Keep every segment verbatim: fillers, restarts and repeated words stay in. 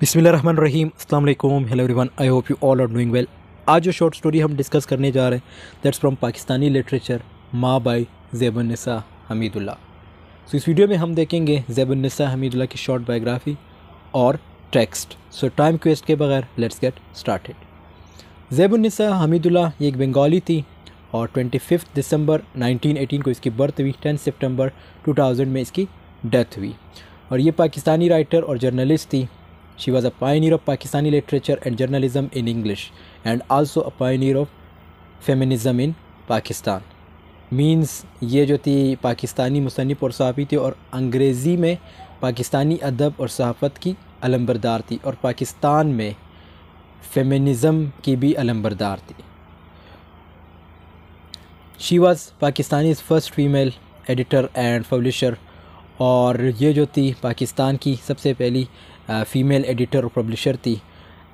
बिस्मिल्लाहिर्रहमानिर्रहीम, अस्सलाम वालेकुम, hello everyone, I hope you all are doing well. आज जो शॉर्ट स्टोरी हम डिस्कस करने जा रहे हैं दैट्स फ्रॉम पाकिस्तानी लिटरेचर, माँ बाय ज़ैब-उन-निसा हमीदुल्लाह। सो इस वीडियो में हम देखेंगे ज़ैब-उन-निसा हमीदुल्लाह की शॉर्ट बायोग्राफी और टेक्स्ट। सो टाइम वेस्ट के बगैर लेट्स गेट स्टार्टेड। ज़ैब-उन-निसा हमीदुल्लाह एक बंगाली थी और twenty fifth December nineteen eighteen को इसकी बर्थ हुई, टेंथ सितंबर टू थाउजेंड में इसकी डेथ हुई। और ये पाकिस्तानी राइटर और जर्नलिस्ट थी। She was a pioneer of Pakistani literature and journalism in English and also a pioneer of feminism in Pakistan. Means ये जो थी पाकिस्तानी मुसन्निफ़ और सहाफ़ी थी और अंग्रेज़ी में पाकिस्तानी अदब और सहाफ़त की अलमबरदार थी और पाकिस्तान में फेमिनिज़म की भी अलमबरदार थी। She was Pakistan's first female editor and publisher और ये जो थी पाकिस्तान की सबसे पहली फ़ीमेल एडिटर और पब्लिशर थी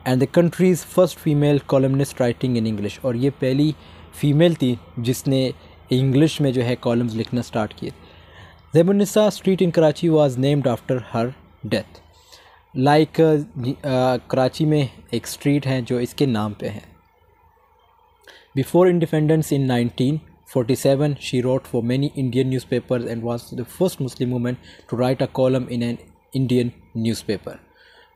and the country's first female columnist writing in English. और ये पहली फ़ीमेल थी जिसने इंग्लिश में जो है कॉलम्स लिखना स्टार्ट किए। ज़ैब-उन-निसा street in Karachi was named after her death. Like Karachi में एक स्ट्रीट है जो इसके नाम पे है। Before independence in nineteen forty seven she wrote for many Indian newspapers and was the first Muslim woman to write a column in an Indian newspaper.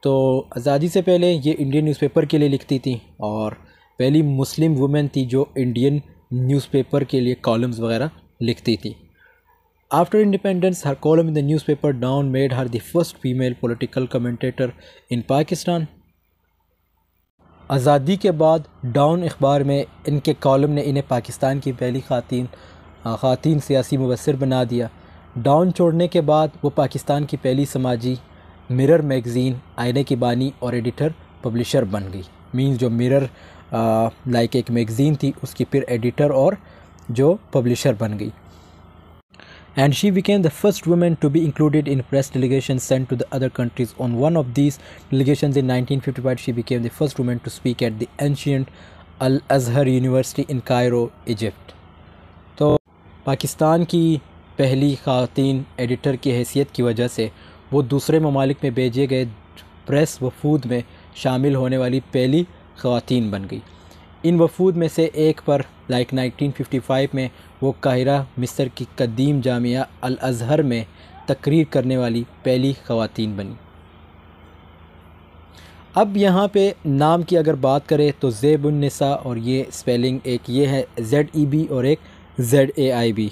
तो आज़ादी से पहले ये इंडियन न्यूज़पेपर के लिए लिखती थी और पहली मुस्लिम वुमेन थी जो इंडियन न्यूज़पेपर के लिए कॉलम्स वगैरह लिखती थी। After independence her column in the newspaper down made her the first female political commentator in Pakistan. आज़ादी के बाद डाउन अखबार में इनके कॉलम ने इन्हें पाकिस्तान की पहली खातिन खातिन सियासी मुबसर बना दिया। डाउन छोड़ने के बाद वो पाकिस्तान की पहली समाजी मिरर मैगज़ीन, आईने की बानी और एडिटर पब्लिशर बन गई। मींस जो मिरर लाइक एक मैगज़ीन थी उसकी फिर एडिटर और जो पब्लिशर बन गई। And she became the first women to be included in press delegation sent to the other countries. On one of these delegation in nineteen fifty five she became the first women to speak at the ancient Al Azhar University in Cairo, Egypt. तो पाकिस्तान की पहली खातिन editor की हैसियत की वजह से वो दूसरे ममालिक में भेजे गए प्रेस वफूद में शामिल होने वाली पहली खातिन बन गई। इन वफूद में से एक पर लाइक नाइनटीन फिफ्टी फाइव में वो काहिरा, मिस्र की कदीम जामिया अल अज़हर में तकरीर करने वाली पहली खातिन बनी। अब यहाँ पे नाम की अगर बात करें तो ज़ैब-उन-निसा और ये स्पेलिंग एक ये है जेड ई बी और एक Z A I B.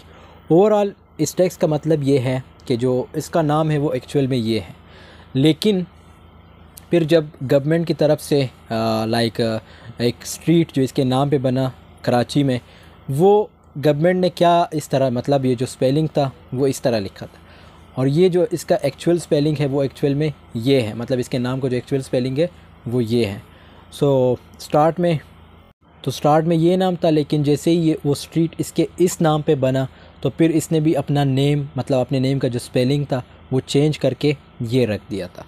Overall इस टेक्स्ट का मतलब ये है कि जो इसका नाम है वो एक्चुअल में ये है, लेकिन फिर जब गवर्नमेंट की तरफ से लाइक एक स्ट्रीट जो इसके नाम पे बना कराची में, वो गवर्नमेंट ने क्या इस तरह मतलब ये जो स्पेलिंग था वो इस तरह लिखा था और ये जो इसका एक्चुअल स्पेलिंग है वो एक्चुअल में ये है, मतलब इसके नाम को जो एक्चुअल स्पेलिंग है वो ये है। सो so, स्टार्ट में तो स्टार्ट में ये नाम था, लेकिन जैसे ही ये वो स्ट्रीट इसके इस नाम पे बना तो फिर इसने भी अपना नेम मतलब अपने नेम का जो स्पेलिंग था वो चेंज करके ये रख दिया था।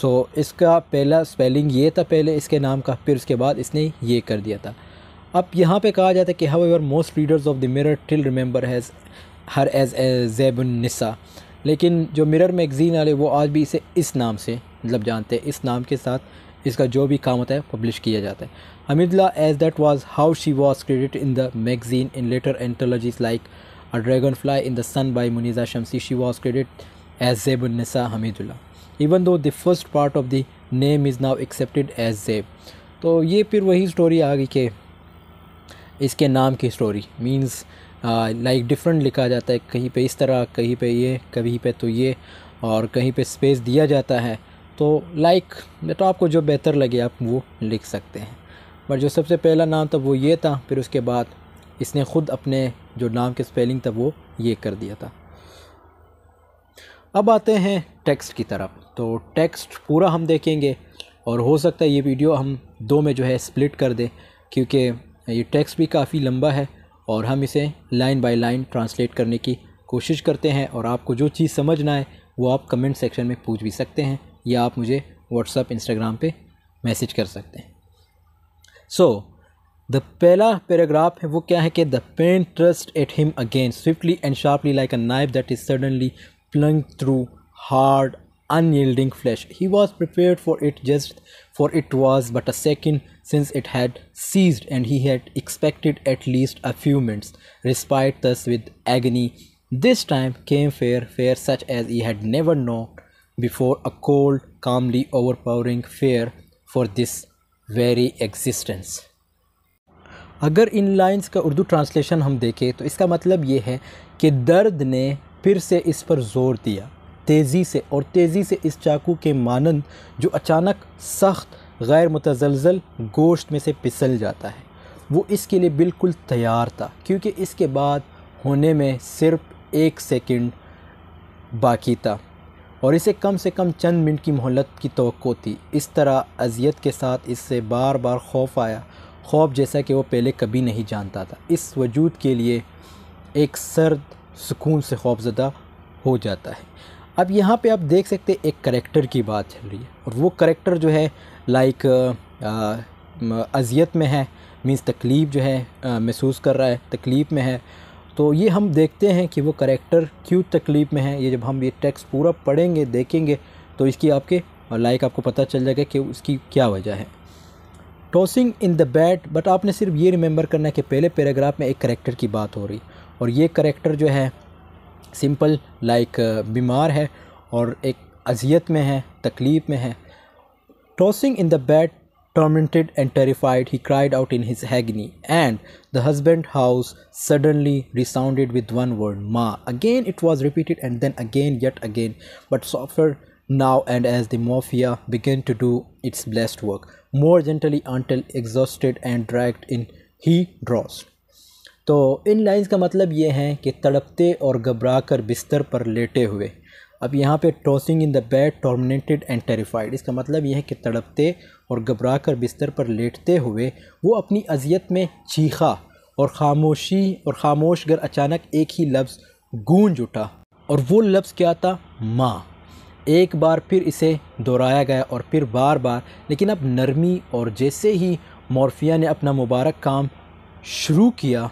सो so, इसका पहला स्पेलिंग ये था पहले इसके नाम का, फिर उसके बाद इसने ये कर दिया था। अब यहाँ पे कहा जाता है कि however most readers of the Mirror till remember has her as a Zeb-un-Nisa. लेकिन जो मिरर मैगज़ीन वाले वो आज भी इसे इस नाम से मतलब जानते हैं, इस नाम के साथ इसका जो भी काम होता है पब्लिश किया जाता है। Hamidullah as that was how she was credited in the magazine in later anthologies like A Dragonfly in the Sun by Muniza Shamsi. She was credited as Zaib-un-Nisa Hamidullah, even though the first part of the name is now accepted as Zaib. तो ये फिर वही story आ गई कि इसके नाम की story means like different लिखा जाता है, कहीं पे इस तरह, कहीं पे ये, कहीं पे तो ये और कहीं पे स्पेस दिया जाता है। तो लाइक तो आपको जो बेहतर लगे आप वो लिख सकते हैं, बट जो सबसे पहला नाम था वो ये था, फिर उसके बाद इसने ख़ुद अपने जो नाम के स्पेलिंग था वो ये कर दिया था। अब आते हैं टेक्स्ट की तरफ। तो टेक्स्ट पूरा हम देखेंगे और हो सकता है ये वीडियो हम दो में जो है स्प्लिट कर दें, क्योंकि ये टेक्स्ट भी काफ़ी लंबा है और हम इसे लाइन बाय लाइन ट्रांसलेट करने की कोशिश करते हैं। और आपको जो चीज़ समझ ना आए वो आप कमेंट सेक्शन में पूछ भी सकते हैं या आप मुझे व्हाट्सअप, इंस्टाग्राम पर मैसेज कर सकते हैं। सो so, द पहला पैराग्राफ है वो क्या है कि the pen thrust at him again swiftly and sharply like a knife that is suddenly plunged through hard unyielding flesh. He was prepared for it just for it was but a second since it had ceased, and he had expected at least a few minutes respite. Thus with agony this time came fear, fear such as he had never known before, a cold, calmly overpowering fear for this very existence. अगर इन lines का Urdu translation हम देखें तो इसका मतलब ये है कि दर्द ने फिर से इस पर ज़ोर दिया, तेज़ी से और तेज़ी से इस चाकू के मानंद जो अचानक सख्त गैर मुतज़लज़ल गोश्त में से पिसल जाता है। वो इसके लिए बिल्कुल तैयार था क्योंकि इसके बाद होने में सिर्फ एक सेकंड बाकी था और इसे कम से कम चंद मिनट की मोहलत की तवक्को थी। इस तरह अज़ियत के साथ इससे बार बार खौफ आया, खौफ जैसा कि वो पहले कभी नहीं जानता था। इस वजूद के लिए एक सर्द सुकून से खौफजदा हो जाता है। अब यहाँ पे आप देख सकते हैं एक करैक्टर की बात चल रही है और वो करैक्टर जो है लाइक अज़ियत में है, मीन्स तकलीफ़ जो है महसूस कर रहा है, तकलीफ़ में है। तो ये हम देखते हैं कि वो करैक्टर क्यों तकलीफ़ में है। ये जब हम ये टेक्स्ट पूरा पढ़ेंगे देखेंगे तो इसकी आपके लाइक आपको पता चल जाएगा कि उसकी क्या वजह है। Tossing in the bat, but आपने सिर्फ ये रिमेंबर करना है कि पहले पैराग्राफ में एक करैक्टर की बात हो रही और ये करैक्टर जो है सिंपल लाइक बीमार है और एक अज़ियत में है, तकलीफ़ में है। Tossing in the bat, tormented and terrified, he cried out in his agony, and the husband house suddenly resounded with one word, Ma. Again it was repeated, and then again, yet again, but softer now, and as the morphia began to do its blessed work, more gently until exhausted and dragged in he drowsed. तो इन lines का मतलब ये हैं कि तड़पते और घबरा कर बिस्तर पर लेटे हुए। अब यहाँ पे tossing in the bed, tormented and terrified, इसका मतलब यह है कि तड़पते और घबरा कर बिस्तर पर लेटते हुए वो अपनी अज़ियत में चीखा और खामोशी और खामोश घर अचानक एक ही लफ्ज़ गूंज उठा और वो लफ्ज़ क्या था, माँ। एक बार फिर इसे दोहराया गया और फिर बार बार, लेकिन अब नरमी, और जैसे ही मॉर्फिया ने अपना मुबारक काम शुरू किया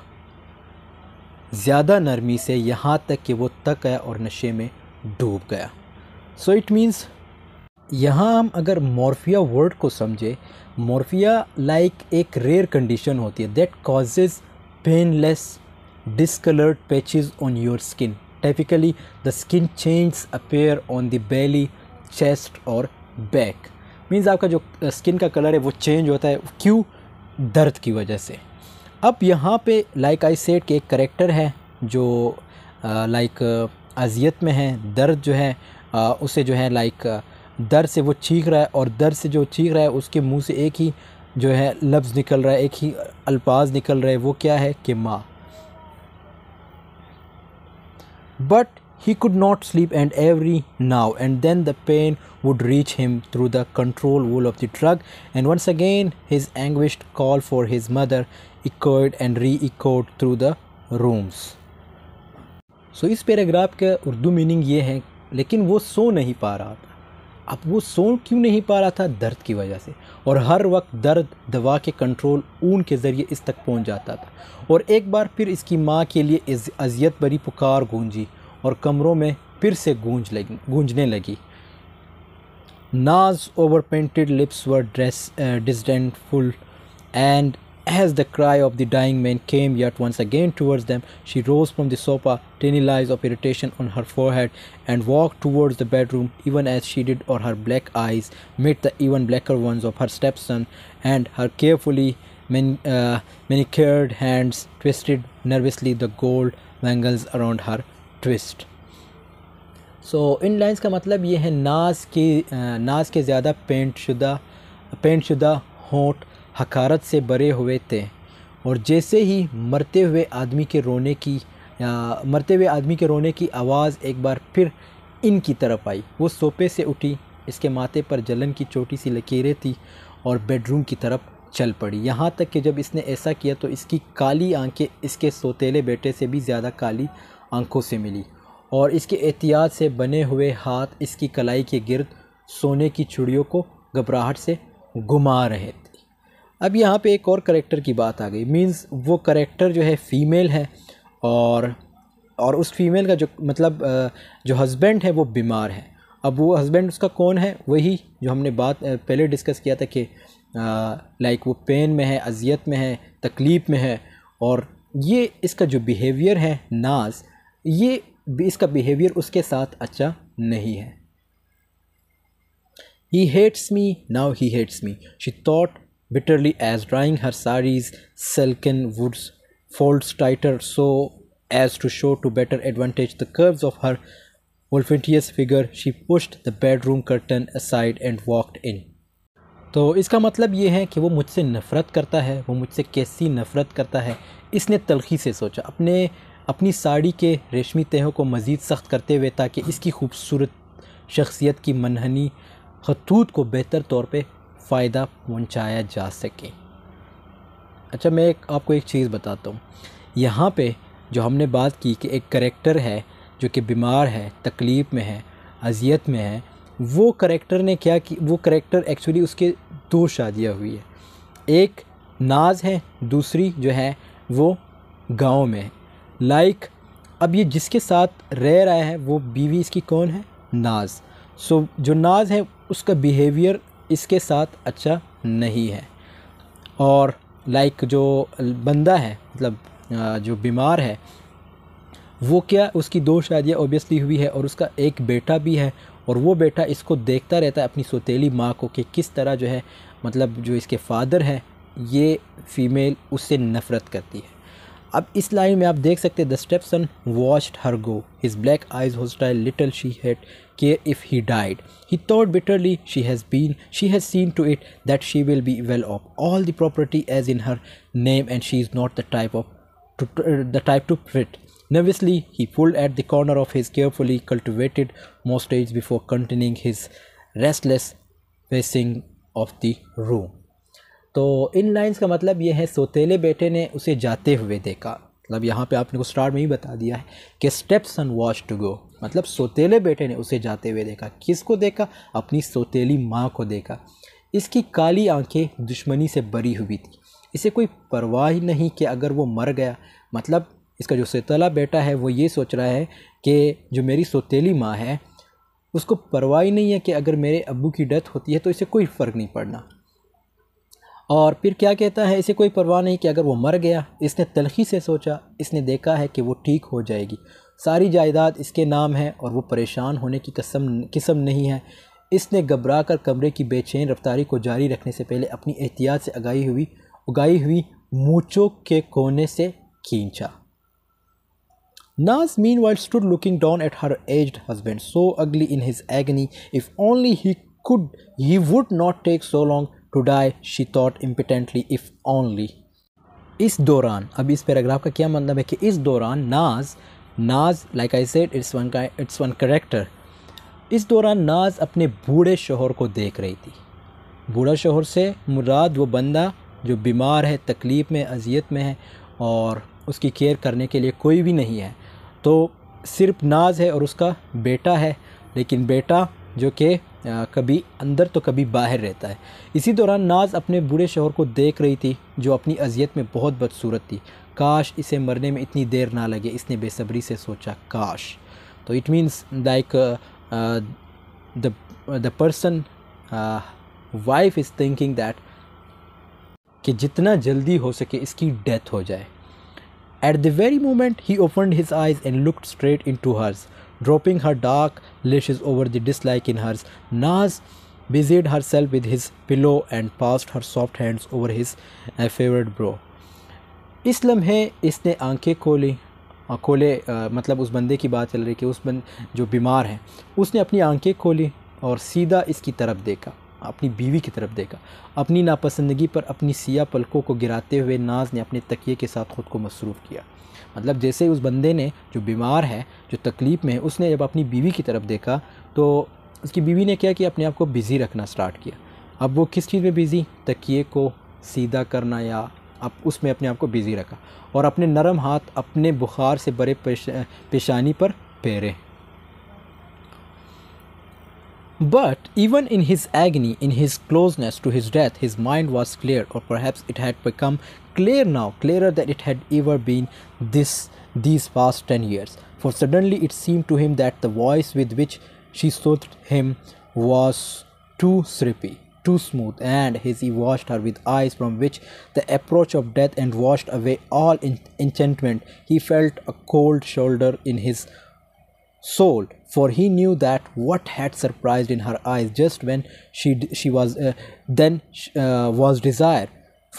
ज़्यादा नरमी से, यहाँ तक कि वो तक आया और नशे में डूब गया। सो इट मीन्स यहाँ हम अगर मॉर्फिया वर्ड को समझे, मॉर्फिया लाइक एक रेयर कंडीशन होती है that causes painless discoloured patches on your skin. Typically the skin changes appear on the belly, chest और बैक। मीन्स आपका जो स्किन का कलर है वो चेंज होता है, क्यों, दर्द की वजह से। अब यहाँ पे लाइक आई सेड कि एक करेक्टर है जो लाइक अज़ियत में है, दर्द जो है आ, उसे जो है लाइक दर्द से वो चीख रहा है और दर्द से जो चीख रहा है उसके मुंह से एक ही जो है लफ्ज़ निकल रहा है, एक ही अल्फाज निकल रहे, वो क्या है कि माँ। But he could not sleep and every now and then the pain would reach him through the control wall of the drug and once again his anguished call for his mother echoed and re-echoed through the rooms. So इस paragraph का Urdu meaning ये है, लेकिन वो सो नहीं पा रहा था। अब वो सो क्यों नहीं पा रहा था, दर्द की वजह से, और हर वक्त दर्द दवा के कंट्रोल ऊन के ज़रिए इस तक पहुंच जाता था। और एक बार फिर इसकी माँ के लिए अज़ियत भरी पुकार गूंजी और कमरों में फिर से गूंज लगी गूंजने लगी। Na's overpainted lips were disdainful and as the cry of the dying man came yet once again towards them, she rose from the sofa, tiny lines of irritation on her forehead, and walked towards the bedroom, even as she did, or her black eyes met the even blacker ones of her stepson, and her carefully man, uh, manicured hands twisted nervously the gold bangles around her twist. So, in lines का मतलब ये है, नाज की नाज के ज़्यादा paint शुदा पेंट शुदा होंठ हकारत से भरे हुए थे और जैसे ही मरते हुए आदमी के रोने की आ, मरते हुए आदमी के रोने की आवाज़ एक बार फिर इनकी तरफ आई। वो सोफे से उठी, इसके माथे पर जलन की छोटी सी लकीरें थी और बेडरूम की तरफ चल पड़ी। यहाँ तक कि जब इसने ऐसा किया तो इसकी काली आंखें इसके सोतेले बेटे से भी ज़्यादा काली आंखों से मिली और इसके एहतियात से बने हुए हाथ इसकी कलाई के गिर्द सोने की चूड़ियों को घबराहट से घुमा रहे थे। अब यहाँ पे एक और करैक्टर की बात आ गई, मींस वो करैक्टर जो है फ़ीमेल है और और उस फीमेल का जो मतलब जो हस्बैंड है वो बीमार है। अब वो हस्बैंड उसका कौन है, वही जो हमने बात पहले डिस्कस किया था कि लाइक वो पेन में है, अजियत में है, तकलीफ़ में है। और ये इसका जो बिहेवियर है नाज, ये इसका बिहेवियर उसके साथ अच्छा नहीं है। He hates me, now he hates me, she thought bitterly as drying her saree's silken wools, folds tighter so as to show to better advantage the curves of her voluptuous figure. She pushed the bedroom curtain aside and walked in. तो इसका मतलब ये है कि वो मुझसे नफ़रत करता है, वो मुझसे कैसी नफ़रत करता है, इसने तल्खी से सोचा, अपने अपनी साड़ी के रेशमी तहों को मज़ीद सख्त करते हुए, ताकि इसकी खूबसूरत शख्सियत की मनहनी खतूत को बेहतर तौर पे फ़ायदा पहुंचाया जा सके। अच्छा, मैं एक आपको एक चीज़ बताता हूँ, यहाँ पे जो हमने बात की कि एक करेक्टर है जो कि बीमार है, तकलीफ़ में है, अजियत में है, वो करेक्टर ने क्या की, वो करेक्टर एक्चुअली उसके दो शादियाँ हुई है, एक नाज है, दूसरी जो है वो गांव में है। लाइक अब ये जिसके साथ रह रहा है वो बीवी इसकी कौन है, नाज। सो जो नाज है उसका बिहेवियर इसके साथ अच्छा नहीं है। और लाइक जो बंदा है, मतलब जो बीमार है, वो क्या, उसकी दो शादियाँ ओबियसली हुई है और उसका एक बेटा भी है, और वो बेटा इसको देखता रहता है अपनी सौतेली माँ को कि किस तरह जो है, मतलब जो इसके फादर है, ये फ़ीमेल उससे नफ़रत करती है। अब इस लाइन में आप देख सकते हैं, the stepson watched her go, his black eyes hostile little she had care if he died, he thought bitterly, she has been she has seen to it that she will be well off, all the property as in her name and she is not the type of the type to fit. Nervously he pulled at the corner of his carefully cultivated mustache before containing his restless pacing of the room. तो इन lines का मतलब यह है, सोतेले बेटे ने उसे जाते हुए देखा, मतलब यहाँ पे आपने को स्टार्ट में ही बता दिया है कि steps and wash to go, मतलब सोतेले बेटे ने उसे जाते हुए देखा, किसको देखा, अपनी सोतेली माँ को देखा। इसकी काली आंखें दुश्मनी से भरी हुई थी, इसे कोई परवाह ही नहीं कि अगर वो मर गया, मतलब इसका जो सोतेला बेटा है वो ये सोच रहा है कि जो मेरी सोतेली माँ है उसको परवाह ही नहीं है कि अगर मेरे अब्बू की डेथ होती है तो इसे कोई फ़र्क नहीं पड़ना। और फिर क्या कहता है, इसे कोई परवाह नहीं कि अगर वो मर गया, इसने तल्खी से सोचा, इसने देखा है कि वो ठीक हो जाएगी, सारी जायदाद इसके नाम है और वो परेशान होने की कसम किस्म नहीं है। इसने घबरा कर कमरे की बेचैन रफ्तारी को जारी रखने से पहले अपनी एहतियात से उगाई हुई उगाई हुई मूँछों के कोने से खींचा। Naz meanwhile stood looking down at her aged husband, so ugly in his agony. If only he could, he would not take so long to die, she thought impotently. If only. इस दौरान, अब इस paragraph का क्या मतलब है कि इस दौरान नाज नाज like I said, it's one it's one character. इस दौरान नाज अपने बूढ़े शोहर को देख रही थी। बूढ़ा शोहर से मुराद वो बंदा जो बीमार है, तकलीफ़ में, अजियत में है और उसकी केयर करने के लिए कोई भी नहीं है, तो सिर्फ नाज है और उसका बेटा है, लेकिन बेटा जो कि कभी अंदर तो कभी बाहर रहता है। इसी दौरान नाज अपने बूढ़े शोहर को देख रही थी जो अपनी अजियत में बहुत बदसूरत थी। काश इसे मरने में इतनी देर ना लगे, इसने बेसब्री से सोचा, काश। तो it means like the the person wife is thinking that कि जितना जल्दी हो सके इसकी डेथ हो जाए। At the very moment he opened his eyes and looked straight into hers, dropping her dark lashes over the dislike in hers. Naz busied herself with his pillow and passed her soft hands over his fevered brow. इस लम्हे इसने आंखें खोली खोले मतलब उस बंदे की बात चल रही कि उस बंद जो बीमार है, उसने अपनी आंखें खोली और सीधा इसकी तरफ देखा, अपनी बीवी की तरफ देखा। अपनी नापसंदगी पर अपनी सियाह पलकों को गिराते हुए नाज ने अपने तकिए के साथ ख़ुद को मसरूफ़ किया। मतलब जैसे उस बंदे ने जो बीमार है, जो तकलीफ़ में है, उसने जब अपनी बीवी की तरफ देखा तो उसकी बीवी ने क्या किया, अपने आप को बिज़ी रखना स्टार्ट किया। अब वो किस चीज़ में बिज़ी, तकिए को सीधा करना या अब उसमें अपने आप को बिज़ी रखा और अपने नरम हाथ अपने बुखार से भरे पेशानी पर फेरे। But even in his agony, in his closeness to his death, his mind was clear, or perhaps it had become clear now, clearer than it had ever been this these past ten years. For suddenly it seemed to him that the voice with which She thought him was too syrupy, too smooth, and he watched her with eyes from which the approach of death and washed away all enchantment. He felt a cold shoulder in his soul, for he knew that what had surprised in her eyes just when she she was uh, then uh, was desire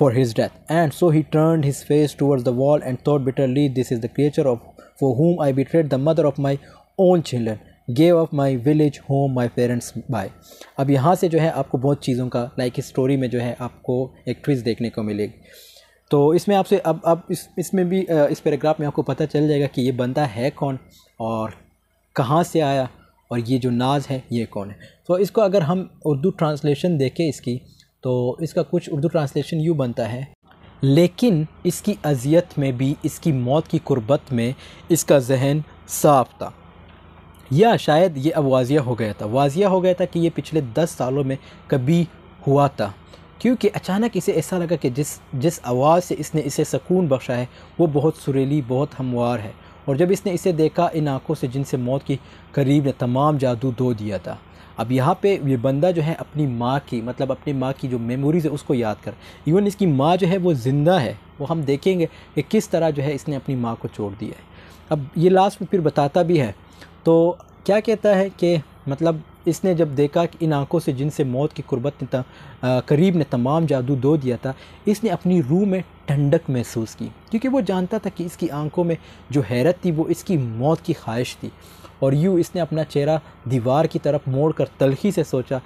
for his death. And so he turned his face towards the wall and thought bitterly, this is the creature of for whom I betrayed the mother of my own children, gave up my village home, my parents by. अब यहाँ से जो है आपको बहुत चीज़ों का like like story में जो है आपको एक ट्विस्ट देखने को मिलेगी. तो इसमें आपसे अब अब इस इसमें भी इस पैराग्राफ में आपको पता चल जाएगा कि ये बंदा है कौन और कहाँ से आया और ये जो नाज है ये कौन है. तो इसको अगर हम उर्दू ट्रांसलेशन देखें इसकी, तो इसका कुछ उर्दू ट्रांसलेशन यूँ बनता है, लेकिन इसकी अजियत में भी, इसकी मौत की कुर्बत में इसका जहन साफ था, या शायद ये अब वाजिया हो गया था वाजिया हो गया था कि ये पिछले दस सालों में कभी हुआ था, क्योंकि अचानक इसे ऐसा लगा कि जिस जिस आवाज़ से इसने इसे सुकून बख्शा है वो बहुत सुरीली, बहुत हमवार है. और जब इसने इसे देखा इन आँखों से जिनसे मौत की करीब ने तमाम जादू धो दिया था. अब यहाँ पे ये बंदा जो है अपनी माँ की, मतलब अपनी माँ की जो मेमोरीज़ है उसको याद कर, इवन इसकी माँ जो है वो ज़िंदा है, वो हम देखेंगे कि किस तरह जो है इसने अपनी माँ को छोड़ दिया है. अब ये लास्ट में फिर बताता भी है. तो क्या कहता है कि मतलब इसने जब देखा कि इन आँखों से जिनसे मौत की कुर्बत ने करीब ने तमाम जादू धो दिया था, इसने अपनी रूह में ठंडक महसूस की, क्योंकि वो जानता था कि इसकी आँखों में जो हैरत थी वो इसकी मौत की ख्वाहिश थी. और यूँ इसने अपना चेहरा दीवार की तरफ मोड़ कर तलखी से सोचा,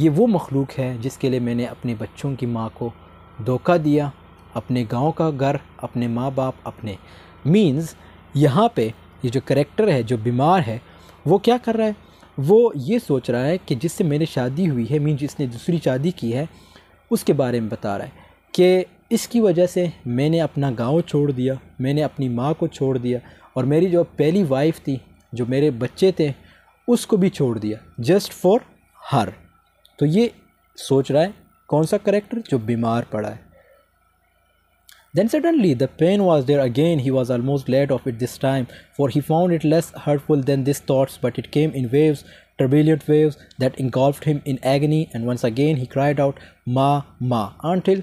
ये वो मखलूक है जिसके लिए मैंने अपने बच्चों की माँ को धोखा दिया, अपने गांव का घर, अपने माँ बाप, अपने मीन्स. यहाँ पे ये जो करैक्टर है, जो बीमार है, वो क्या कर रहा है, वो ये सोच रहा है कि जिससे मैंने शादी हुई है, मीन जिसने दूसरी शादी की है, उसके बारे में बता रहा है कि इसकी वजह से मैंने अपना गाँव छोड़ दिया, मैंने अपनी माँ को छोड़ दिया, और मेरी जो पहली वाइफ़ थी, जो मेरे बच्चे थे, उसको भी छोड़ दिया, जस्ट फॉर हर. तो ये सोच रहा है कौन सा करैक्टर, जो बीमार पड़ा है. Then suddenly the pain was there again, he was almost let off it this time, for he found it less hurtful than this thoughts, but it came in waves, turbulent waves that engulfed him in agony, and once again he cried out ma ma until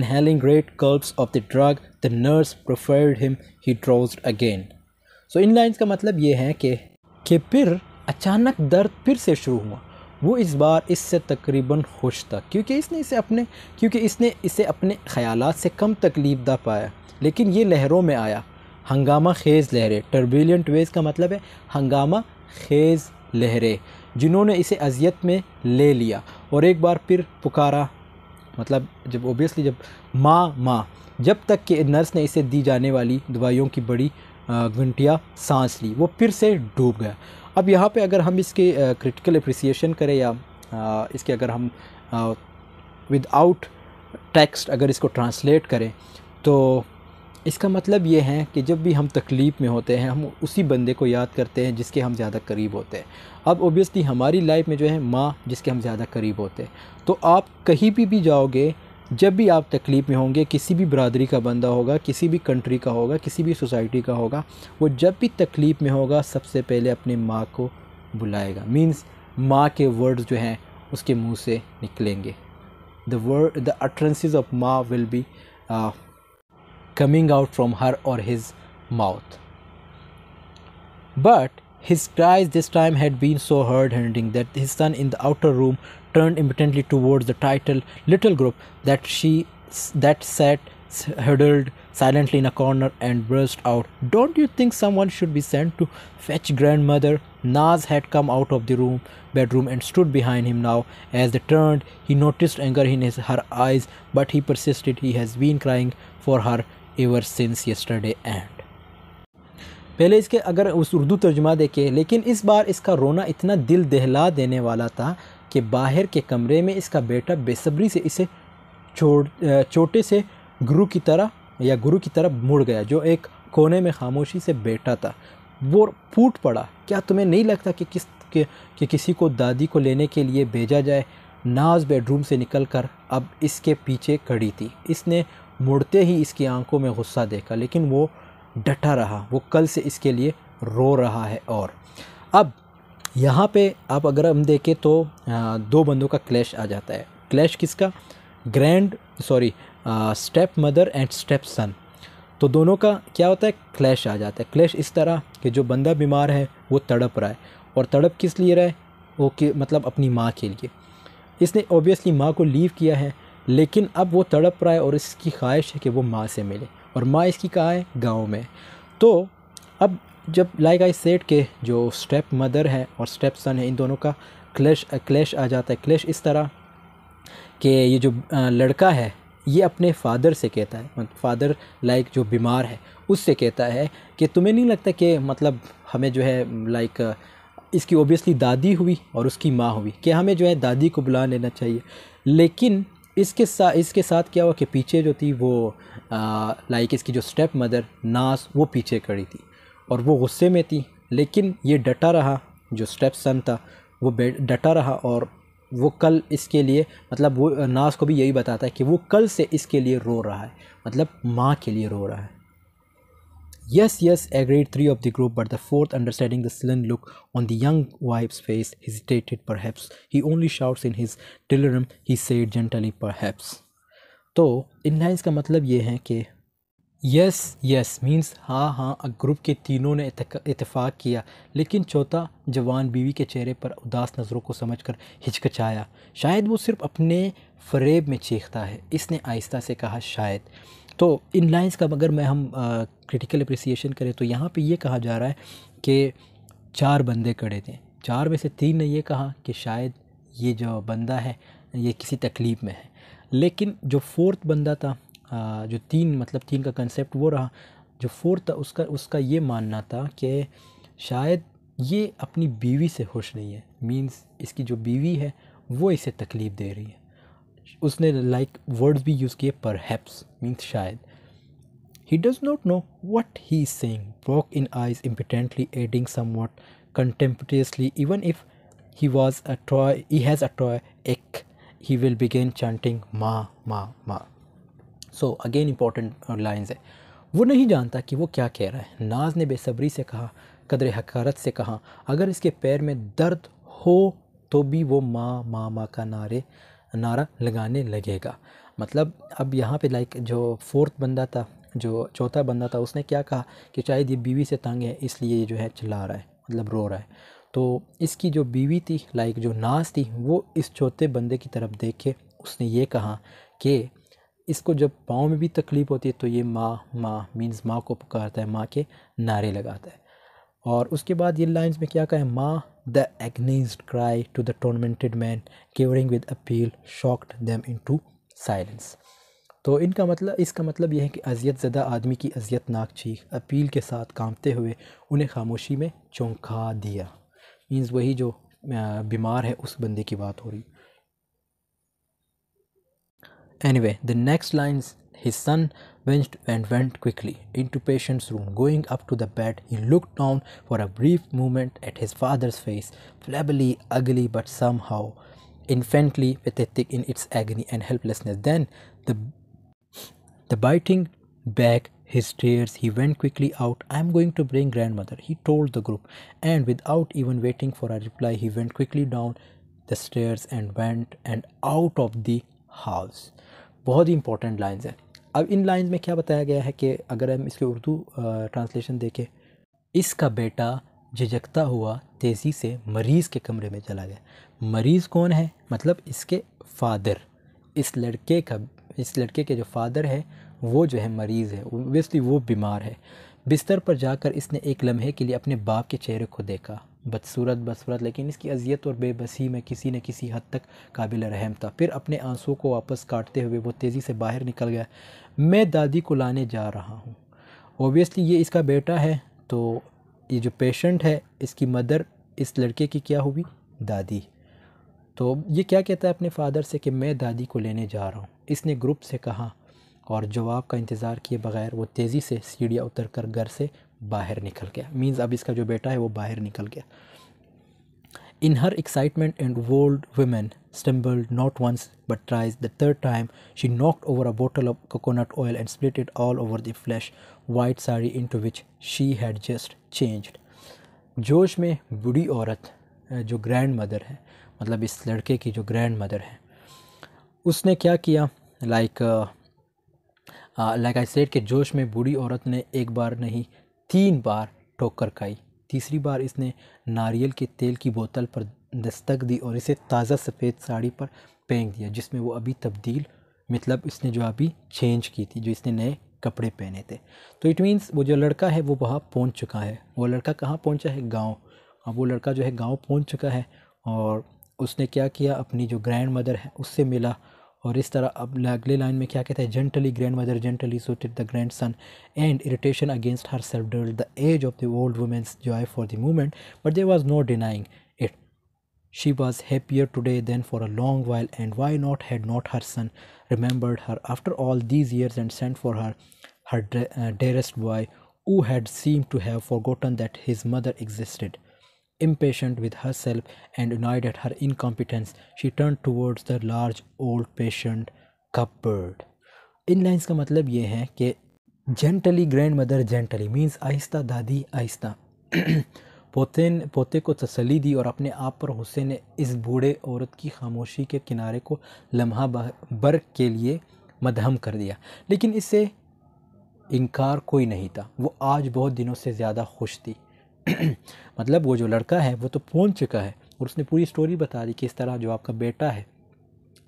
inhaling great gulps of the drug the nurse proffered him he drowsed again. So इन lines का मतलब ये है कि कि फिर अचानक दर्द फिर से शुरू हुआ. वो इस बार इससे तकरीबन खुश था, क्योंकि इसने इसे अपने क्योंकि इसने इसे अपने ख़यालात से कम तकलीफदा पाया, लेकिन ये लहरों में आया, हंगामा खेज़ लहरें. टर्बुलेंट वेव्स का मतलब है हंगामा खेज़ लहरें, जिन्होंने इसे अजियत में ले लिया. और एक बार फिर पुकारा, मतलब जब ओबियसली जब माँ माँ जब तक कि नर्स ने इसे दी जाने वाली दवाइयों की बड़ी घंटिया सांस ली, वो फिर से डूब गया. अब यहाँ पे अगर हम इसके क्रिटिकल अप्रिसिएशन करें, या आ, इसके अगर हम विदाउट टेक्स्ट अगर इसको ट्रांसलेट करें, तो इसका मतलब ये है कि जब भी हम तकलीफ़ में होते हैं, हम उसी बंदे को याद करते हैं जिसके हम ज़्यादा करीब होते हैं. अब ओबियसली हमारी लाइफ में जो है माँ जिसके हम ज़्यादा करीब होते हैं. तो आप कहीं भी भी जाओगे, जब भी आप तकलीफ़ में होंगे, किसी भी बरादरी का बंदा होगा, किसी भी कंट्री का होगा, किसी भी सोसाइटी का होगा, वो जब भी तकलीफ़ में होगा सबसे पहले अपने माँ को बुलाएगा. मींस माँ के वर्ड्स जो हैं उसके मुंह से निकलेंगे. The word the utterances of माँ will be coming out from her और his mouth. But his cries this time had been so hard-hitting that his son in the outer room turned impotently towards the title little group that she that sat huddled silently in a corner and burst out, "Don't you think someone should be sent to fetch grandmother?" Naz had come out of the room bedroom and stood behind him now. As they turned, he noticed anger in his her eyes, but he persisted. He has been crying for her ever since yesterday. And पहले इसके अगर उस उर्दू तर्जुमा देखे, लेकिन इस बार इसका रोना इतना दिल दहला देने वाला था कि बाहर के कमरे में इसका बेटा बेसब्री से इसे छोड़ छोटे से गुरु की तरह या गुरु की तरफ मुड़ गया, जो एक कोने में खामोशी से बैठा था. वो फूट पड़ा, क्या तुम्हें नहीं लगता कि किस कि, कि किसी को दादी को लेने के लिए भेजा जाए. नाज बेडरूम से निकलकर अब इसके पीछे खड़ी थी. इसने मुड़ते ही इसकी आंखों में गुस्सा देखा, लेकिन वो डटा रहा. वो कल से इसके लिए रो रहा है. और अब यहाँ पे आप अगर हम देखें तो दो बंदों का क्लैश आ जाता है। क्लैश किसका? Grand sorry step mother and step सन। तो दोनों का क्या होता है? क्लैश आ जाता है। क्लैश इस तरह कि जो बंदा बीमार है वो तड़प रहा है, और तड़प किस लिए रहा है? वो कि मतलब अपनी माँ के लिए। इसने ऑब्वियसली माँ को लीव किया है, लेकिन अब वो तड़प रहा है और इसकी ख्वाहिश है कि वो माँ से मिले, और माँ इसकी कहाँ है? गाँव में। तो अब जब लाइक आई सेड के जो स्टेप मदर है और स्टेप सन है, इन दोनों का क्लैश क्लैश आ जाता है। क्लैश इस तरह कि ये जो लड़का है ये अपने फादर से कहता है, मतलब फादर लाइक जो बीमार है उससे कहता है कि तुम्हें नहीं लगता कि मतलब हमें जो है लाइक इसकी ओबियसली दादी हुई और उसकी माँ हुई कि हमें जो है दादी को बुला लेना चाहिए। लेकिन इसके साथ इसके साथ क्या हुआ कि पीछे जो थी वो लाइक इसकी जो स्टेप मदर नास वो पीछे खड़ी थी और वो गुस्से में थी, लेकिन ये डटा रहा। जो स्टेप सन था वो डटा रहा और वो कल इसके लिए मतलब वो नास को भी यही बताता है कि वो कल से इसके लिए रो रहा है, मतलब माँ के लिए रो रहा है। Yes yes agreed three of the group, but the fourth understanding the sullen look on the young wife's face hesitated, perhaps he only shouts in his delirium, he said gently perhaps. तो इन lines का मतलब ये है कि yes yes means हाँ हाँ, group के तीनों ने इत्तेफाक किया, लेकिन चौथा जवान बीवी के चेहरे पर उदास नज़रों को समझकर हिचकिचाया। शायद वो सिर्फ अपने फरेब में चीखता है, इसने आहिस्ता से कहा शायद। तो इन लाइन्स का अगर मैं हम क्रिटिकल अप्रिसिएशन करें तो यहाँ पे ये कहा जा रहा है कि चार बंदे खड़े थे, चार में से तीन ने ये कहा कि शायद ये जो बंदा है ये किसी तकलीफ़ में है, लेकिन जो फोर्थ बंदा था आ, जो तीन मतलब तीन का कंसेप्ट वो रहा, जो फोर्थ था उसका उसका ये मानना था कि शायद ये अपनी बीवी से खुश नहीं है, मींस इसकी जो बीवी है वो इसे तकलीफ़ दे रही है। उसने लाइक वर्ड्स भी यूज़ किए, परहैप्स मींस शायद। He does not know what he is saying, broke in eyes impatiently, adding somewhat contemptuously, even if he was a toy he has a toy एक, ही विल बिगिन चांटिंग माँ माँ माँ। So again important lines है। वो नहीं जानता कि वो क्या कह रहा है। नाज ने बेसब्री से कहा, कदर हकारत से कहा, अगर इसके पैर में दर्द हो तो भी वो माँ माँ माँ का नारे नारा लगाने लगेगा। मतलब अब यहाँ पे लाइक जो फोर्थ बंदा था, जो चौथा बंदा था, उसने क्या कहा कि शायद ये बीवी से तंग है इसलिए ये जो है चिल्ला रहा है, मतलब रो रहा है। तो इसकी जो बीवी थी लाइक जो नाज थी वो इस चौथे बंदे की तरफ देखे, उसने ये कहा कि इसको जब पाँव में भी तकलीफ़ होती है तो ये माँ माँ मींस माँ को पुकारता है, माँ के नारे लगाता है। और उसके बाद ये लाइंस में क्या कहा है, माँ the agonised cry to the tormented man, quivering with appeal, shocked them into silence. तो इनका मतलब इसका मतलब यह है कि अजियत ज़दा आदमी की अजियतनाक चीख अपील के साथ कांपते हुए उन्हें खामोशी में चौंका दिया। मींस वही जो बीमार है उस बंदे की बात हो रही। Anyway, the next lines, his son winced and went quickly into patient's room. Going up to the bed, he looked down for a brief moment at his father's face, flabbily, ugly, but somehow infinitely pathetic in its agony and helplessness. Then, the the biting back his tears, he went quickly out. I am going to bring grandmother, he told the group, and without even waiting for a reply, he went quickly down the stairs and went and out of the house. बहुत ही important lines हैं। अब इन lines में क्या बताया गया है कि अगर हम इसके उर्दू ट्रांसलेशन देखें, इसका बेटा झिझकता हुआ तेज़ी से मरीज़ के कमरे में चला गया। मरीज़ कौन है? मतलब इसके फादर, इस लड़के का इस लड़के के जो फादर है वो जो है मरीज़ है, ऑब्वियसली वो बीमार है। बिस्तर पर जाकर इसने एक लम्हे के लिए अपने बाप के चेहरे को देखा, बदसूरत बदसूरत लेकिन इसकी अजियत और बेबसी में किसी न किसी हद तक काबिल रहम था। फिर अपने आंसू को वापस काटते हुए वो तेज़ी से बाहर निकल गया। मैं दादी को लाने जा रहा हूँ। ओबियसली ये इसका बेटा है, तो ये जो पेशेंट है इसकी मदर इस लड़के की क्या हुई? दादी। तो ये क्या कहता है अपने फादर से कि मैं दादी को लेने जा रहा हूँ, इसने ग्रुप से कहा, और जवाब का इंतज़ार किए बगैर वो तेज़ी से सीढ़ियाँ उतर कर घर से बाहर निकल गया। मींस अब इसका जो बेटा है वो बाहर निकल गया। In her excitement and old women stumbled not once but tries the third time, she knocked over a bottle of coconut oil and split it all over the flash white sari into which she had just changed. जोश में बूढ़ी औरत जो grand mother है, मतलब इस लड़के की जो ग्रैंड मदर है, उसने क्या किया, लाइक लाइक आई सेड के जोश में बूढ़ी औरत ने एक बार नहीं तीन बार ठोकर खाई। तीसरी बार इसने नारियल के तेल की बोतल पर दस्तक दी और इसे ताज़ा सफ़ेद साड़ी पर फेंक दिया जिसमें वो अभी तब्दील, मतलब इसने जो अभी चेंज की थी, जो इसने नए कपड़े पहने थे। तो इट मीन्स वो जो लड़का है वो वहाँ पहुँच चुका है। वो लड़का कहाँ पहुँचा है? गाँव। अब वो लड़का जो है गाँव पहुँच चुका है और उसने क्या किया, अपनी जो ग्रैंड मदर है उससे मिला। और इस तरह अब अगले लाइन में क्या कहता है, gently grandmother gently soothed the grandson and irritation against herself during the age of the old women's joy for the movement but there was no denying it she was happier today than for a long while and why not had not her son remembered her after all these years and sent for her her dearest boy who had seem to have forgotten that his mother existed. Impatient with herself and annoyed at her incompetence, she turned towards the large old patient cupboard. In lines का मतलब ये है कि gently grandmother gently means आहिस्ता दादी आहिस्ता पोते पोते को तसली दी और अपने आप पर हुसैन ने इस बूढ़े औरत की खामोशी के किनारे को लम्हा बर के लिए मदहम कर दिया। लेकिन इससे इनकार कोई नहीं था। वो आज बहुत दिनों से ज़्यादा खुश थी। मतलब वो जो लड़का है वो तो पहुंच चुका है और उसने पूरी स्टोरी बता दी कि इस तरह जो आपका बेटा है,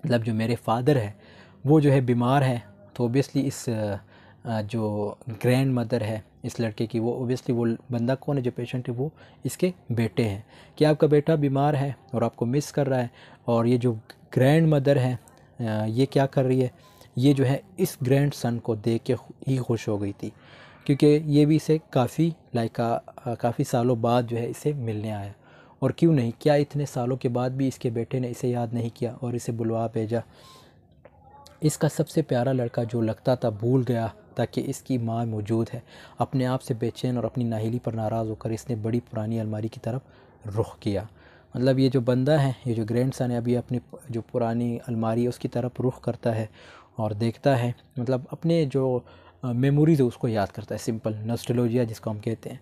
मतलब जो मेरे फादर है, वो जो है बीमार है। तो ओबियसली इस जो ग्रैंड मदर है इस लड़के की, वो ओबियसली वो बंदा कौन है, जो पेशेंट है, वो इसके बेटे हैं कि आपका बेटा बीमार है और आपको मिस कर रहा है। और ये जो ग्रैंड मदर है ये क्या कर रही है, ये जो है इस ग्रैंड सन को देख के ही खुश हो गई थी क्योंकि ये भी इसे काफ़ी लाइक काफ़ी सालों बाद जो है इसे मिलने आया। और क्यों नहीं, क्या इतने सालों के बाद भी इसके बेटे ने इसे याद नहीं किया और इसे बुलवा भेजा। इसका सबसे प्यारा लड़का जो लगता था भूल गया ताकि इसकी माँ मौजूद है। अपने आप से बेचैन और अपनी नाहिली पर नाराज़ होकर इसने बड़ी पुरानी अलमारी की तरफ रुख किया। मतलब ये जो बंदा है, ये जो ग्रैंडसन है, अभी अपनी जो पुरानी अलमारी है उसकी तरफ रुख करता है और देखता है, मतलब अपने जो मेमोरीज़ उसको याद करता है। सिंपल नॉस्टैल्जिया जिसको हम कहते हैं।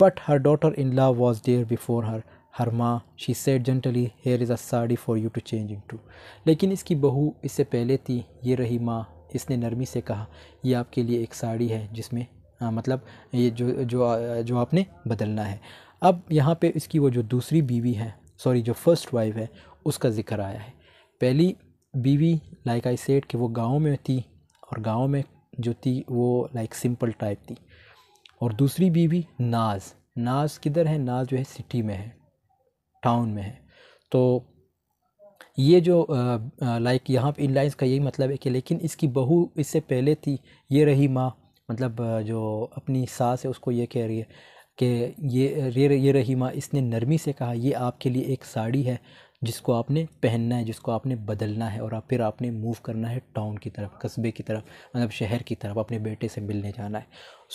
But her daughter in law was there before her her माँ she said gently here is a sari for you to change into. लेकिन इसकी बहू इससे पहले थी, ये रही माँ, इसने नरमी से कहा ये आपके लिए एक साड़ी है जिसमें आ, मतलब ये जो जो जो आपने बदलना है। अब यहाँ पे इसकी वो जो दूसरी बीवी है, सॉरी जो फर्स्ट वाइफ है, उसका जिक्र आया है। पहली बीवी लाइक आई सेड कि वो गाँव में थी और गाँव में जो थी वो लाइक सिंपल टाइप थी। और दूसरी बीवी नाज, नाज किधर है, नाज जो है सिटी में है, टाउन में है। तो ये जो लाइक यहाँ पे इन लाइन्स का यही मतलब है कि लेकिन इसकी बहू इससे पहले थी, ये रही माँ, मतलब जो अपनी सास है उसको ये कह रही है कि ये ये ये रही माँ, इसने नरमी से कहा ये आपके लिए एक साड़ी है जिसको आपने पहनना है, जिसको आपने बदलना है और आप फिर आपने मूव करना है टाउन की तरफ, कस्बे की तरफ, मतलब शहर की तरफ, अपने बेटे से मिलने जाना है।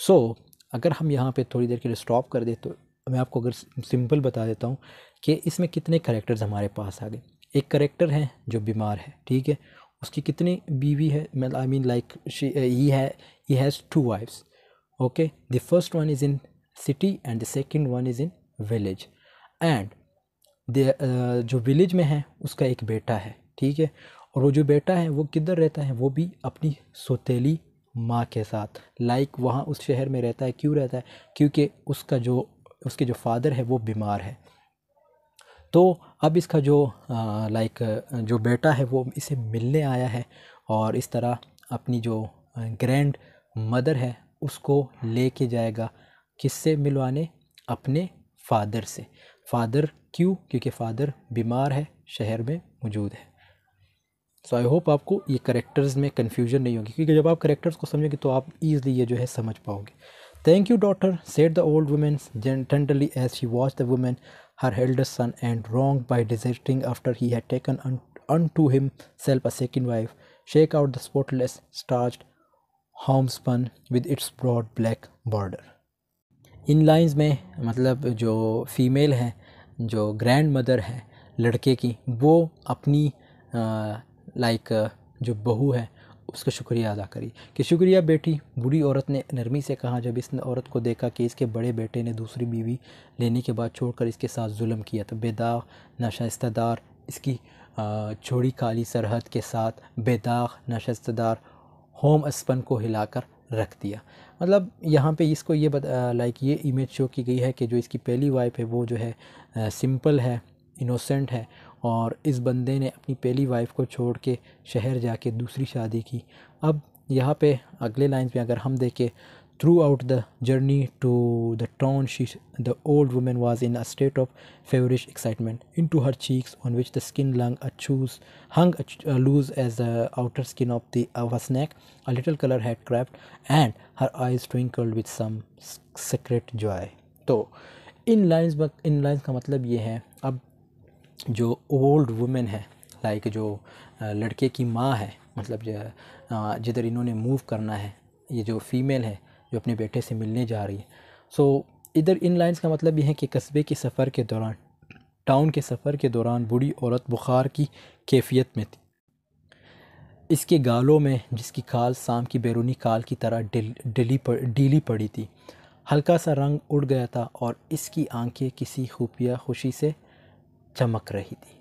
सो so, अगर हम यहाँ पे थोड़ी देर के लिए स्टॉप कर दे तो मैं आपको अगर सिंपल बता देता हूँ कि इसमें कितने कैरेक्टर्स हमारे पास आ गए। एक कैरेक्टर है जो बीमार है, ठीक है, उसकी कितनी बीवी है, मतलब आई मीन लाइक ही है, he has two wives. Okay, the first one is in city and the second one is in village. And they जो विलेज में है उसका एक बेटा है, ठीक है, और वो जो बेटा है वो किधर रहता है, वो भी अपनी सौतेली माँ के साथ, लाइक वहाँ उस शहर में रहता है। क्यों रहता है, क्योंकि उसका जो उसके जो फादर है वो बीमार है। तो अब इसका जो लाइक जो बेटा है वो इसे मिलने आया है और इस तरह अपनी जो ग्रैंड मदर है उसको ले के जाएगा किससे मिलवाने, अपने फादर से। फादर क्यों, क्योंकि फ़ादर बीमार है, शहर में मौजूद है। सो आई होप आपको ये करेक्टर्स में कन्फ्यूजन नहीं होगी क्योंकि जब आप करेक्टर्स को समझेंगे तो आप ईज़िली ये जो है समझ पाओगे। Thank you daughter said the old women tenderly as she watch the women her elder son and wrong by deserting after he had taken unto himself a second wife shake out the spotless starch homespun with its broad black border. In lines में मतलब जो female है, जो grand mother है लड़के की, वो अपनी लाइक जो बहू है उसका शुक्रिया अदा करी कि शुक्रिया बेटी। बूढ़ी औरत ने नरमी से कहा जब इसने औरत को देखा कि इसके बड़े बेटे ने दूसरी बीवी लेने के बाद छोड़कर इसके साथ जुल्म किया तो बेदाग नाशाइस्तेदार इसकी छोड़ी काली सरहद के साथ बेदाग नाशाइस्तेदार होम स्पन को हिलाकर रख दिया। मतलब यहाँ पे इसको ये लाइक ये इमेज शो की गई है कि जो इसकी पहली वाइफ है वो जो है आ, सिंपल है, इनोसेंट है और इस बंदे ने अपनी पहली वाइफ को छोड़ के शहर जाके दूसरी शादी की। अब यहाँ पे अगले लाइन्स में अगर हम देखें, throughout the journey to the town she the old women was in a state of feverish excitement into her cheeks on which the skin lung a choose hung loose as the outer skin of the अवस neck a little colour had crept and her eyes twinkled with some secret joy. तो इन lines in lines का मतलब ये है अब जो old women है like जो लड़के की माँ है, मतलब जिधर इन्होंने मूव करना है ये जो फीमेल है जो अपने बेटे से मिलने जा रही है। सो so, इधर इन लाइंस का मतलब यह है कि कस्बे के सफ़र के दौरान टाउन के सफ़र के दौरान बूढ़ी औरत बुखार की कैफियत में थी। इसके गालों में जिसकी खाल शाम की बैरूनी खाल की तरह डीली डीली पड़ी थी हल्का सा रंग उड़ गया था और इसकी आंखें किसी खुफिया खुशी से चमक रही थी।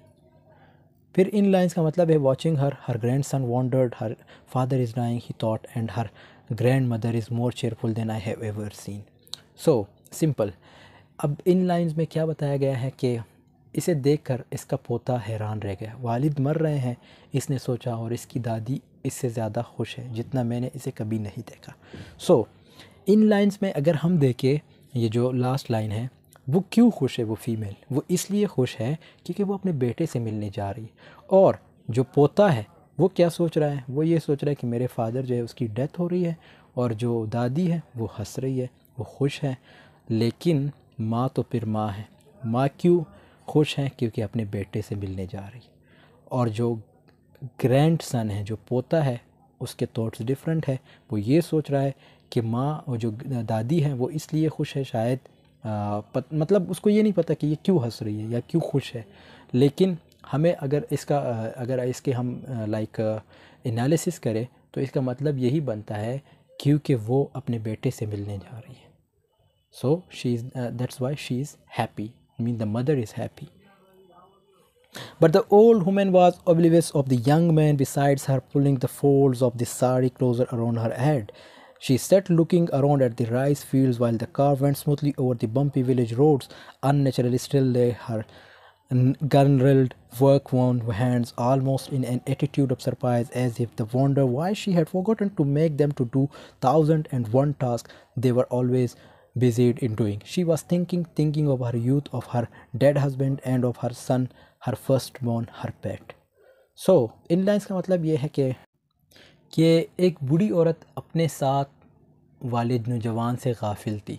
फिर इन लाइंस का मतलब है watching her her grandson wondered her father is dying he thought and her grandmother is more cheerful than I have ever seen. So simple. अब इन लाइंस में क्या बताया गया है कि इसे देखकर इसका पोता हैरान रह गया। वालिद मर रहे हैं इसने सोचा और इसकी दादी इससे ज़्यादा खुश है जितना मैंने इसे कभी नहीं देखा। सो so, इन लाइंस में अगर हम देखें ये जो लास्ट लाइन है वो क्यों खुश है वो फीमेल, वो इसलिए खुश है क्योंकि वो अपने बेटे से मिलने जा रही है। और जो पोता है वो क्या सोच रहा है, वो ये सोच रहा है कि मेरे फादर जो है उसकी डेथ हो रही है और जो दादी है वो हंस रही है, वो खुश है। लेकिन माँ तो फिर माँ है, माँ क्यों खुश है क्योंकि अपने बेटे से मिलने जा रही है। और जो ग्रैंड सन है जो पोता है उसके थॉट्स डिफरेंट है, वो ये सोच रहा है कि माँ और जो दादी है वो इसलिए खुश है शायद आ, पत, मतलब उसको ये नहीं पता कि ये क्यों हंस रही है या क्यों खुश है। लेकिन हमें अगर इसका अगर इसके हम लाइक एनालिसिस करें तो इसका मतलब यही बनता है क्योंकि वो अपने बेटे से मिलने जा रही है। So she is that's why she is happy, I mean the mother is happy. But the old woman was oblivious of the young man besides her pulling the folds of the sari closer around her head. She sat looking around at the rice fields while the car went smoothly over the bumpy village roads. Unnaturally still lay her gnarled, work-worn hands, almost in an attitude of surprise, as if to wonder why she had forgotten to make them to do thousand and one tasks they were always busied in doing. She was thinking, thinking of her youth, of her dead husband, and of her son, her firstborn, her pet. So, in lines का मतलब ये है कि कि एक बूढ़ी औरत अपने साथ वाले नौजवान से गाफिल थी।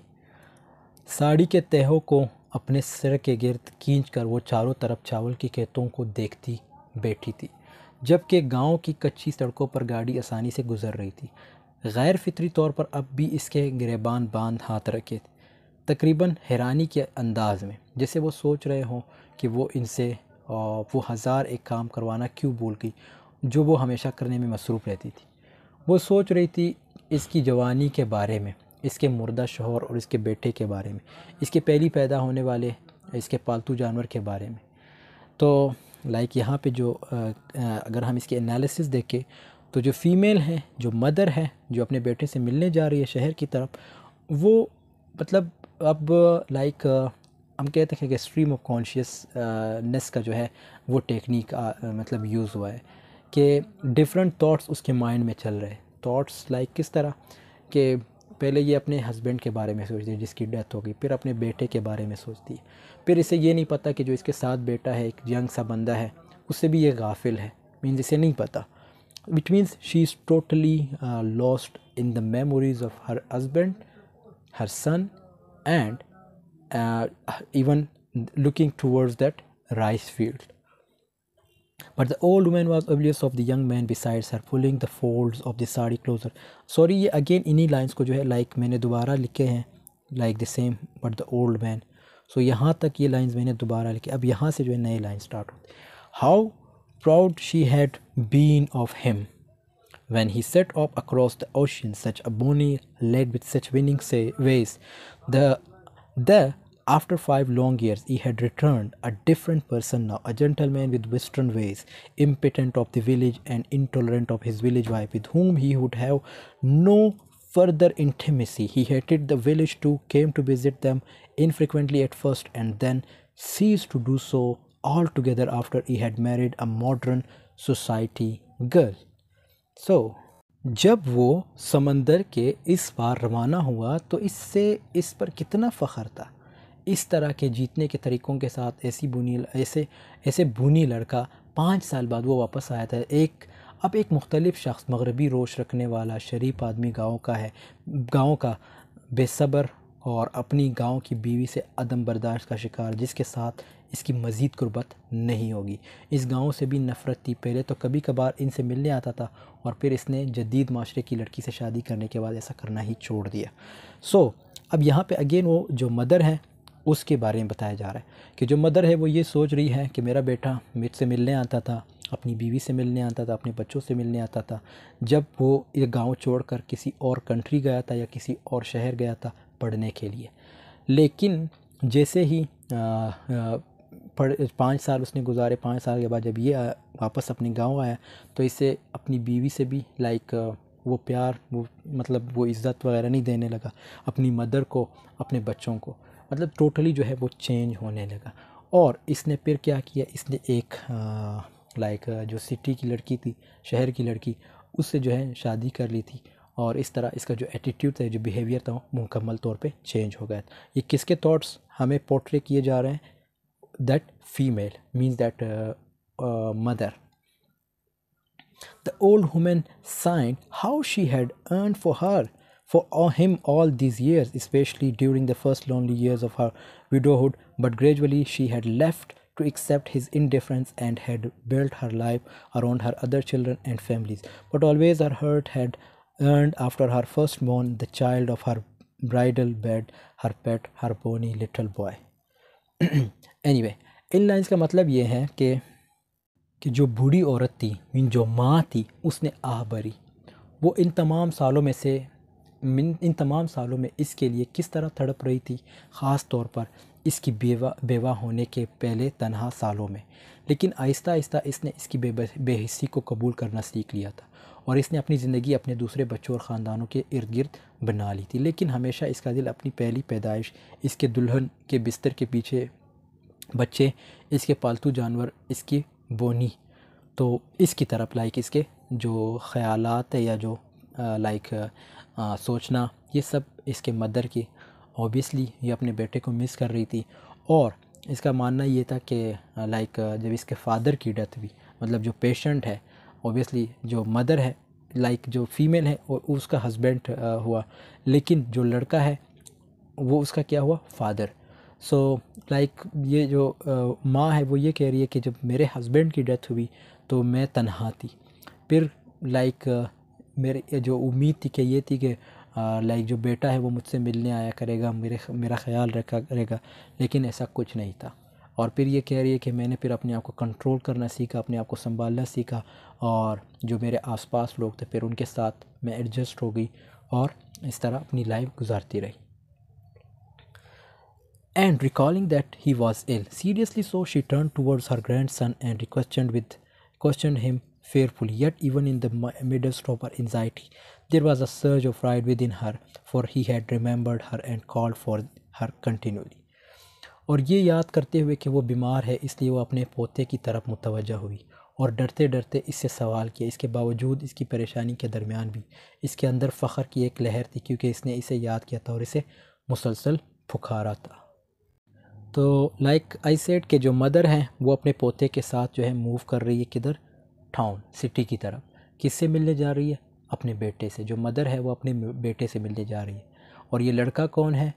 साड़ी के तहों को अपने सिर के गिर्द खींच कर वो चारों तरफ चावल की खेतों को देखती बैठी थी जबकि गांव की कच्ची सड़कों पर गाड़ी आसानी से गुजर रही थी। गैर फितरी तौर पर अब भी इसके गिरेबान बांध हाथ रखे थे तकरीबन हैरानी के अंदाज़ में, जैसे वो सोच रहे हों कि वो इनसे वो हज़ार एक काम करवाना क्यों भूल गई जो वो हमेशा करने में मसरूफ़ रहती थी। वो सोच रही थी इसकी जवानी के बारे में, इसके मुर्दा शौहर और इसके बेटे के बारे में, इसके पहली पैदा होने वाले इसके पालतू जानवर के बारे में। तो लाइक यहाँ पे जो आ, आ, अगर हम इसके एनालिसिस देखें तो जो फ़ीमेल है जो मदर है जो अपने बेटे से मिलने जा रही है शहर की तरफ, वो मतलब अब लाइक हम कहते हैं कि स्ट्रीम ऑफ कॉन्शियसनेस का जो है वो टेक्निक आ, मतलब यूज़ हुआ है कि डिफरेंट थॉट्स उसके माइंड में चल रहे हैं। थॉट्स लाइक किस तरह कि पहले ये अपने हस्बैंड के बारे में सोचती है जिसकी डेथ हो गई, फिर अपने बेटे के बारे में सोचती है, फिर इसे ये नहीं पता कि जो इसके साथ बेटा है एक यंग सा बंदा है उससे भी ये गाफिल है, मीन्स इसे नहीं पता। Which means she is totally lost in the memories of her husband her son and even looking towards that rice field. But the old woman was oblivious of the young man besides her, pulling the folds of the sari closer. Sorry, ये again इन्हीं lines को जो है like मैंने दोबारा लिखे हैं like the same but the old man. So यहाँ तक ये lines मैंने दोबारा लिखे। अब यहाँ से जो है नए lines start होते हैं। How proud she had been of him When he set off across the ocean, such a bony leg with such winning ways, the, the after five long years he had returned, a different person now, a gentleman with western ways, impenitent of the village and intolerant of his village wife, with whom he would have no further intimacy. He hated the village too, came to visit them infrequently at first, and then ceased to do so altogether after he had married a modern society girl. So, जब वो समंदर के इस पार रवाना हुआ तो इससे इस पर कितना फ़ख्र था। इस तरह के जीतने के तरीक़ों के साथ ऐसी बुनी ऐसे ऐसे बुनी लड़का पाँच साल बाद वो वापस आया था। एक अब एक मुख्तलिफ शख्स, मगरबी रोश रखने वाला शरीफ आदमी गाँव का है, गाँव का बेसब्र और अपनी गाँव की बीवी से अदम बर्दाश्त का शिकार, जिसके साथ इसकी मज़ीद गुर्बत नहीं होगी। इस गाँव से भी नफ़रत थी। पहले तो कभी कभार इनसे मिलने आता था और फिर इसने जदीद माशरे की लड़की से शादी करने के बाद ऐसा करना ही छोड़ दिया। सो so, अब यहाँ पे अगेन वो जो मदर है उसके बारे में बताया जा रहा है कि जो मदर है वो ये सोच रही है कि मेरा बेटा मुझसे मिलने आता था, अपनी बीवी से मिलने आता था, अपने बच्चों से मिलने आता था। जब वो ये गाँव छोड़कर किसी और कंट्री गया था या किसी और शहर गया था पढ़ने के लिए, लेकिन जैसे ही आ, आ, पढ़ पाँच साल उसने गुजारे, पाँच साल के बाद जब ये वापस अपने गांव आया तो इसे अपनी बीवी से भी लाइक वो प्यार वो मतलब वो इज़्ज़त वगैरह नहीं देने लगा, अपनी मदर को, अपने बच्चों को, मतलब टोटली जो है वो चेंज होने लगा। और इसने फिर क्या किया, इसने एक लाइक जो सिटी की लड़की थी, शहर की लड़की, उससे जो है शादी कर ली थी। और इस तरह इसका जो एटीट्यूड था, जो बिहेवियर था, मुकम्मल तौर पे चेंज हो गया था। ये किसके थॉट्स हमें पोर्ट्रे किए जा रहे हैं? That female means that mother. The old woman sighed how she had yearned for her for him all these years, especially during the first lonely years of her widowhood, but gradually she had left to accept his indifference and had built her life around her other children and families. But always her heart had yearned after her first born, the child of her bridal bed, her pet, her bony little boy. Anyway, इन lines का मतलब ये है कि कि जो बूढ़ी औरत थी, मीन जो माँ थी, उसने आह भरी। वो इन तमाम सालों में से इन तमाम सालों में इसके लिए किस तरह तड़प रही थी, ख़ास तौर पर इसकी बेवा बेवा होने के पहले तनहा सालों में। लेकिन आहिस्ता आहिस्ता इसने इसकी बेहिस्सी को कबूल करना सीख लिया था और इसने अपनी ज़िंदगी अपने दूसरे बच्चों और ख़ानदानों के इर्द गिर्द बना ली थी। लेकिन हमेशा इसका दिल अपनी पहली पैदाइश, इसके दुल्हन के बिस्तर के पीछे बच्चे, इसके पालतू जानवर, इसकी बोनी, तो इसकी तरफ लाइक इसके जो ख़यालात है या जो लाइक आ, सोचना, ये सब इसके मदर की, ऑब्वियसली ये अपने बेटे को मिस कर रही थी। और इसका मानना ये था कि लाइक जब इसके फादर की डेथ हुई, मतलब जो पेशेंट है, ऑब्वियसली जो मदर है लाइक जो फीमेल है और उसका हस्बैंड हुआ, लेकिन जो लड़का है वो उसका क्या हुआ, फादर। सो so, लाइक ये जो माँ है वो ये कह रही है कि जब मेरे हस्बैंड की डेथ हुई तो मैं तन्हा थी। फिर लाइक मेरे जो उम्मीद थी कि ये थी कि लाइक जो बेटा है वो मुझसे मिलने आया करेगा, मेरे मेरा ख्याल रखा करेगा, लेकिन ऐसा कुछ नहीं था। और फिर ये कह रही है कि मैंने फिर अपने आप को कंट्रोल करना सीखा, अपने आप को संभालना सीखा, और जो मेरे आसपास लोग थे फिर उनके साथ मैं एडजस्ट हो गई और इस तरह अपनी लाइफ गुजारती रही। And recalling that he was ill seriously, so she turn towards her grandson and requested with question him fearfully. Yet even in the midst of her anxiety there was a surge of pride within her, for he had remembered her and called for her continually. और ये याद करते हुए कि वो बीमार है इसलिए वो अपने पोते की तरफ मुतवज्जा हुई और डरते डरते इससे सवाल किया। इसके बावजूद इसकी परेशानी के दरमियान भी इसके अंदर फ़ख्र की एक लहर थी, क्योंकि इसने इसे याद किया था और इसे मुसलसल पुकारा था। तो लाइक आई सेड के जो मदर हैं वो अपने पोते के साथ जो है मूव कर रही है, किधर, टाउन, सिटी की तरफ। किससे मिलने जा रही है? अपने बेटे से। जो मदर है वो अपने बेटे से मिलने जा रही है। और ये लड़का कौन है?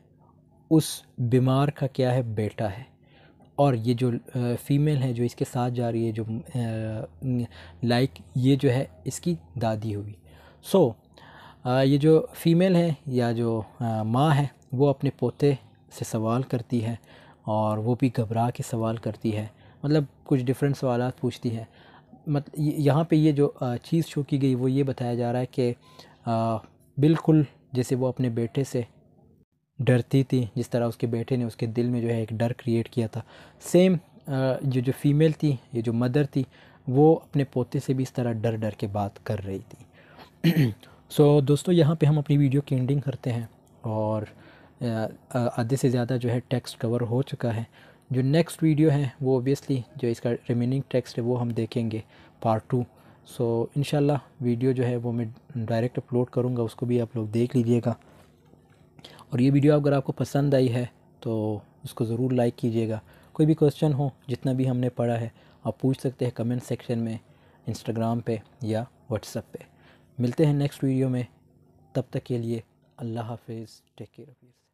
उस बीमार का क्या है, बेटा है। और ये जो फीमेल है जो इसके साथ जा रही है, जो लाइक ये जो है इसकी दादी हुई। सो so, ये जो फीमेल है या जो माँ है वो अपने पोते से सवाल करती है और वो भी घबरा के सवाल करती है, मतलब कुछ डिफरेंट सवाल पूछती है। मत यहाँ पे ये जो चीज़ शो की गई वो ये बताया जा रहा है कि बिल्कुल जैसे वो अपने बेटे से डरती थी, जिस तरह उसके बेटे ने उसके दिल में जो है एक डर क्रिएट किया था, सेम ये जो फीमेल थी, ये जो मदर थी, वो अपने पोते से भी इस तरह डर डर के बात कर रही थी। सो so, दोस्तों यहाँ पे हम अपनी वीडियो की एंडिंग करते हैं और आधे से ज़्यादा जो है टेक्स्ट कवर हो चुका है। जो नेक्स्ट वीडियो है वो ऑब्वियसली जो इसका रिमेनिंग टेक्स्ट है वो हम देखेंगे पार्ट टू। सो so, इंशाल्लाह वीडियो जो है वो मैं डायरेक्ट अपलोड करूँगा, उसको भी आप लोग देख लीजिएगा। और ये वीडियो अगर आपको पसंद आई है तो इसको ज़रूर लाइक कीजिएगा। कोई भी क्वेश्चन हो जितना भी हमने पढ़ा है आप पूछ सकते हैं कमेंट सेक्शन में, इंस्टाग्राम पे या व्हाट्सएप पे। मिलते हैं नेक्स्ट वीडियो में, तब तक के लिए अल्लाह हाफिज़, टेक केयर।